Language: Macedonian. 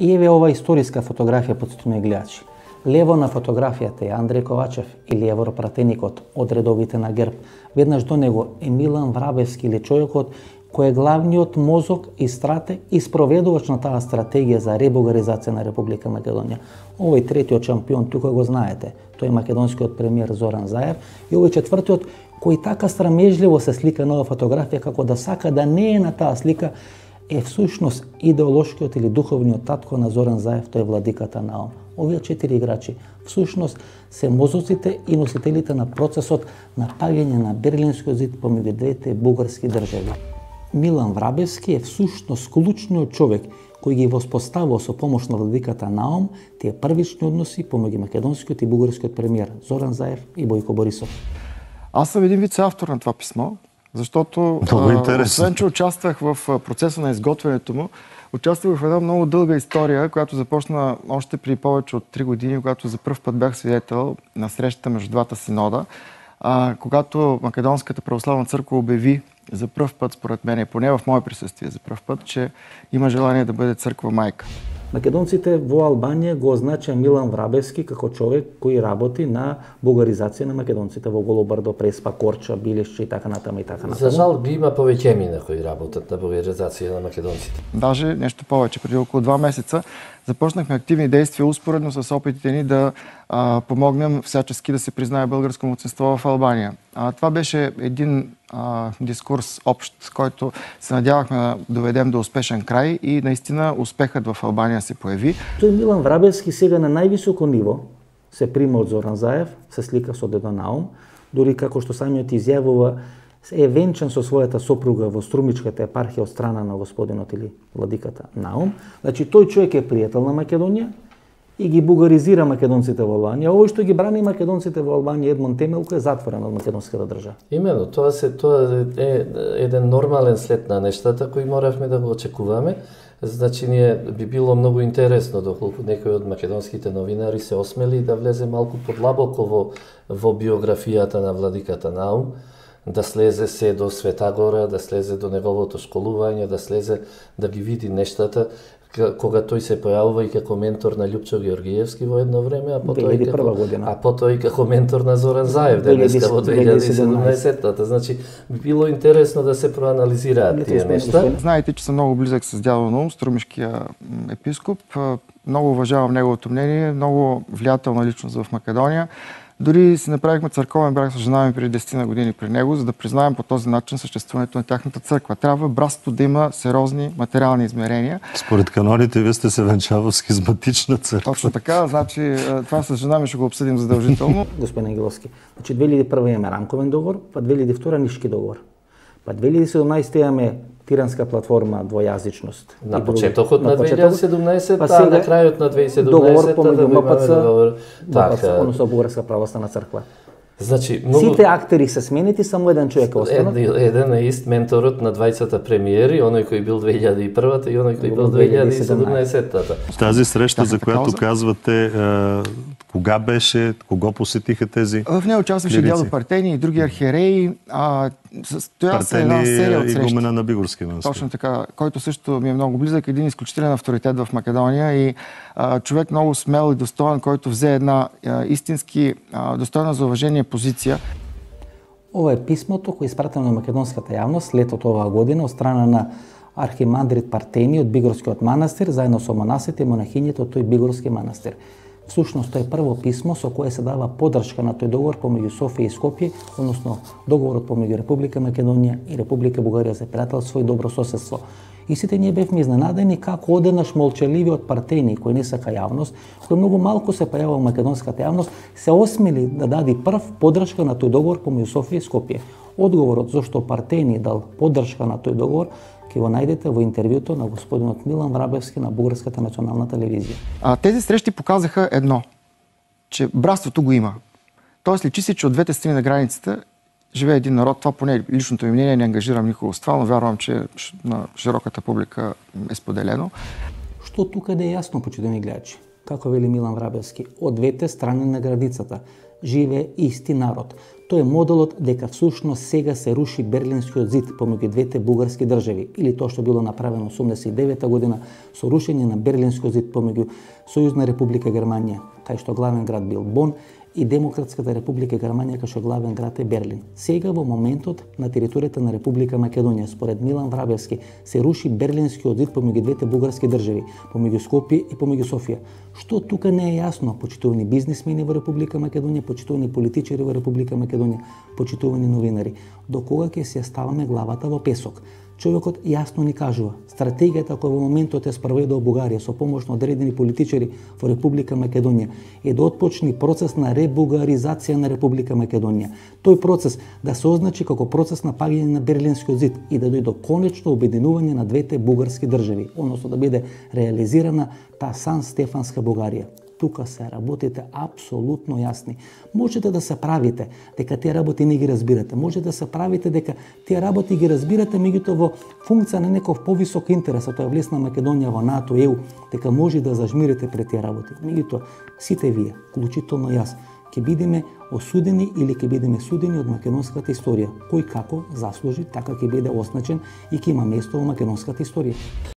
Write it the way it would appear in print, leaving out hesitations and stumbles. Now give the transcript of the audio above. И еве ова историска фотографија подстојни гледачи. Лево на фотографијата е Андреј Ковачев или европратеникот од редовите на ГЕРБ. Веднаш до него е Милан Врабевски или човекот кој е главниот мозок и стратег и спроведувач на таа стратегија за ребугаризација на Република Македонија. Овој третиот шампион тука го знаете. Тој е македонскиот премиер Зоран Заев и овој четвртиот кој така страмежливо се слика на оваа фотографија како да сака да не е на таа слика е всушност идеолошкиот или духовниот татко на Зоран Заев, тој е владиката Наум. Овие четири играчи всушност се мозоците и носителите на процесот на паѓање на Берлинскиот зид помеѓу двете бугарски држави. Милан Врабевски е всушност клучниот човек кој ги воспоставува со помош на владиката Наум тие првични односи помеѓу македонскиот и бугарскиот премиер Зоран Заев и Бојко Борисов. Аз сум еден вице-автор на това писмо, защото освен, че участвах в процеса на изготвянето му, участвах в една много дълга история, която започна още при повече от 3 години, когато за пръв път бях свидетел на срещата между двата синода, когато Македонската православна църква обяви за пръв път, според мен, поне в мое присъствие за пръв път, че има желание да бъде църква майка. Македонците во Албанија го означа Милан Врабевски како човек кој работи на бугаризација на македонците во Голобрдо, Преспа, Корча, Билишче и така натаму и така натаму. За жал би има повеќе емина кои работат на бугаризација на македонците. Даже нешто повеќе, преди околу 2 месеца започнахме активни действија успоредно со опитите ни да помогнем всячески да се признае българско малцинство в Албанија. Това беше един дискурс общ, с който се надявахме да доведем до успешен крај и наистина успехът в Албанија се появи. Тој Милан Врабевски сега на највисоко ниво се прима од Зоран Заев, се слика со дедо Наум, дори како што самиот изјавува е венчан со својата сопруга во Струмичката епархија од страна на господинот или владиката Наум. Значи тој човек е пријател на Македонија и ги бугаризира македонците во Албанија. Овој што ги брани македонците во Албанија, Едмон Темелков, е затворен од македонската држава. Имено, тоа е еден нормален след на нештата кои моравме да го очекуваме. Значи, ние би било многу интересно доколку некои од македонските новинари се осмели да влезе малку подлабоко во биографијата на владиката Наум, да слезе се до Светагора, да слезе до неговото школување, да слезе да ги види нештата, кога тој се појавува и како ментор на Люпчо Георгиевски во едно време, а потоа и како ментор на Зоран Заев денеска во 2017-та. Значи, би било интересно да се проанализираат тие нешта. Знаете, че сум многу близок со дядо Наум, струмишкиот епископ. Многу уважавам неговото мнение, многу влијателна личност в Македонија. Дори си направихме църковен брак с жена ми преди 10 години при него, за да признаем по този начин съществуването на тяхната църква. Трябва братството да има сериозни материални измерения. Според каноните, вие сте се венчавали с хизматична църква. Точно така, значи това с жена ми ще го обсъдим задължително. Господин Ангеловски, значи 2001 имаме рамковен договор, па 2002 нишки договор. Па 2017 имаме тиранска платформа двојазичност. На почетокот на 2017, а на крајот на 2017 договор помеѓу МПЦ, односно Бугарска православна црква. Значи, сите актери се сменети, само еден човек е останал. Еден е ист менторот на 20-та премиери, оној кој бил 2001-та и оној кој бил 2017-та. Тази среща, за която казвате, кога беше, кого посетиха тези? В нея участваше дядо Партени и други архиереи. Стоя се една серия от срещи. На Бигурски манастир. Точно така, който също ми е много близък, един изключителен авторитет в Македония и човек много смел и достоен, който взе една истински достойна за уважение позиција. Ова е писмото кој е испратено на македонската јавност летот оваа година од страна на архимандрит Партени од Бигурскиот манастир заедно со монасите и монахињето од тој Бигурски манастир. Всушност, тоа е прво писмо со кое се дава поддршка на тој договор помеѓу Софија и Скопје, односно договорот помеѓу Република Македонија и Република Бугарија за пријателство и добрососедство. И сите ние бевме изненадени како одеднаш молчаливиот Партени, кој не сака јавност, кој многу малку се појавува во македонската јавност, се осмели да даде прв поддршка на тој договор помеѓу Софија и Скопје. Одговорот зошто Партени дал поддршка на тој договор ќе го најдете во интервјуто на господинот Милан Врабевски на Бугарската национална телевизија. Тези срещи показаха едно, че братството го има. Тоест личи се, че од двете страни на границата живее един народ. Това поне личното ми мнение, не ангажирам никого с това, но вярвам, че на широката публика е споделено. Што тука да е јасно, почитувани гледачи? Како вели Милан Врабевски, од двете страни на границата живее исти народ. Тоа е моделот дека всушност сега се руши Берлинскиот зид помеѓу двете бугарски држави, или тоа што било направено 1989 година со рушење на Берлинскиот зид помеѓу Сојузна република Германија, кај што главен град бил Бон, и Демократската република Германија, кај што главен град е Берлин. Сега во моментот на територијата на Република Македонија, според Милан Врабевски, се руши Берлинскиот зид помеѓу двете бугарски држави, помеѓу Скопје и помеѓу Софија. Што тука не е јасно, почитувани бизнисмени во Република Македонија, почитувани политичари во Република Македонија, почитувани новинари, до кога ќе се ставаме главата во песок? Човекот јасно ни кажува, стратегијата која во моментот ја спроведе Бугарија со помош на одредени политичари во Република Македонија е да отпочне процес на ребугаризација на Република Македонија. Тој процес да се означи како процес на паѓање на Берлинскиот зид и да дојде до конечно обединување на двете бугарски држави, односно да биде реализирана таа Сан Стефанска Бугарија. Тука се работите апсолутно јасни. Можете да се правите дека тие работи не ги разбирате. Можете да се правите дека тие работи ги разбирате, меѓутоа во функција на некој повисок интерес, а тоа е влез на Македонија во НАТО, ЕУ, дека може да зажмирате пред тие работи. Меѓутоа, сите вие, вклучително јас, ќе бидеме осудени или ќе бидеме судени од македонската историја. Кој како заслужи, така ќе биде означен и ќе има место во македонската историја.